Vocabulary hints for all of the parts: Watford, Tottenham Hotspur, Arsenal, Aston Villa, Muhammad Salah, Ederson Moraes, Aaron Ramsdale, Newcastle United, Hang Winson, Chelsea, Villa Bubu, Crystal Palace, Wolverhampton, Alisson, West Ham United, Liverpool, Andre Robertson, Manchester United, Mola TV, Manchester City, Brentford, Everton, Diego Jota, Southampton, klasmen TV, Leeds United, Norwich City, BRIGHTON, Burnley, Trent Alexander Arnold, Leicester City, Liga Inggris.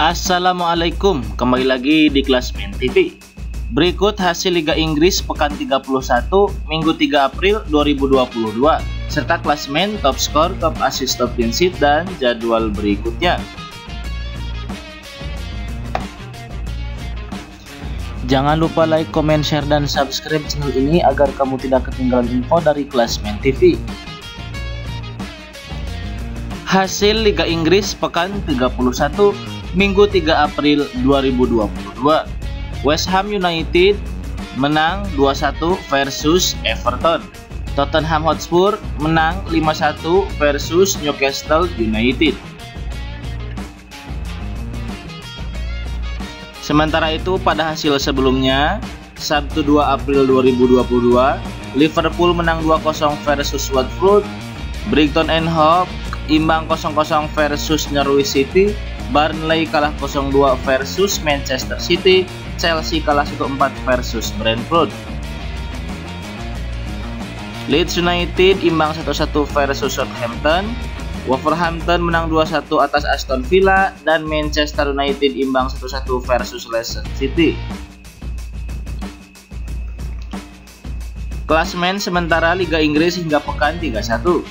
Assalamualaikum, kembali lagi di Klasmen TV. Berikut hasil Liga Inggris pekan 31 Minggu 3 April 2022 serta klasmen, top skor, top assist, top clean sheet dan jadwal berikutnya. Jangan lupa like, comment, share dan subscribe channel ini agar kamu tidak ketinggalan info dari Klasmen TV. Hasil Liga Inggris pekan 31 Minggu 3 April 2022, West Ham United menang 2-1 versus Everton. Tottenham Hotspur menang 5-1 versus Newcastle United. Sementara itu pada hasil sebelumnya, Sabtu 2 April 2022, Liverpool menang 2-0 versus Watford, Brighton and Hove imbang 0-0 versus Norwich City, Burnley kalah 0-2 versus Manchester City, Chelsea kalah 1-4 versus Brentford. Leeds United imbang 1-1 versus Southampton, Wolverhampton menang 2-1 atas Aston Villa, dan Manchester United imbang 1-1 versus Leicester City. Klasmen sementara Liga Inggris hingga pekan 31.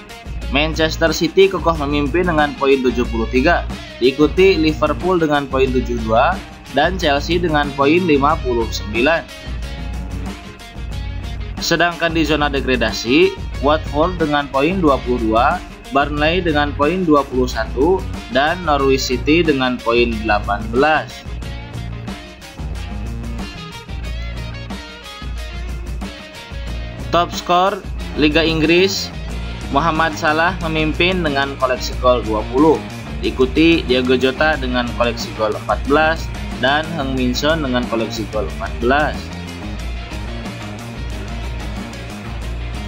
Manchester City kokoh memimpin dengan poin 73, diikuti Liverpool dengan poin 72 dan Chelsea dengan poin 59. Sedangkan di zona degradasi, Watford dengan poin 22, Burnley dengan poin 21 dan Norwich City dengan poin 18. Top skor Liga Inggris, Muhammad Salah memimpin dengan koleksi gol 20, diikuti Diego Jota dengan koleksi gol 14 dan Hang Winson dengan koleksi gol 14.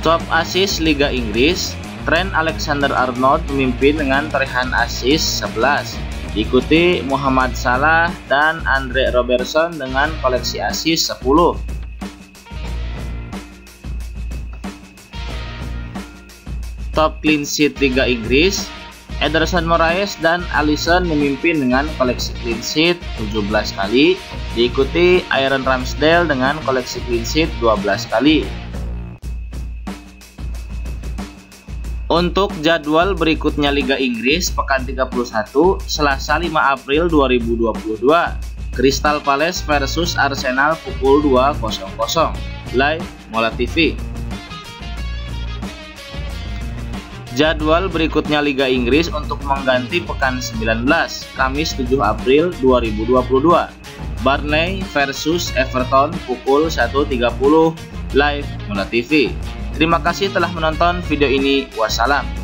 Top assist Liga Inggris, Trent Alexander Arnold memimpin dengan torehan assist 11, diikuti Muhammad Salah dan Andre Robertson dengan koleksi assist 10. Top clean sheet Liga Inggris, Ederson Moraes dan Alisson memimpin dengan koleksi clean sheet 17 kali, diikuti Aaron Ramsdale dengan koleksi clean sheet 12 kali. Untuk jadwal berikutnya Liga Inggris pekan 31, Selasa 5 April 2022, Crystal Palace versus Arsenal pukul 2.00, live Mola TV. Jadwal berikutnya Liga Inggris untuk mengganti pekan 19, Kamis 7 April 2022. Burnley versus Everton pukul 1.30, live Mola TV. Terima kasih telah menonton video ini. Wassalam.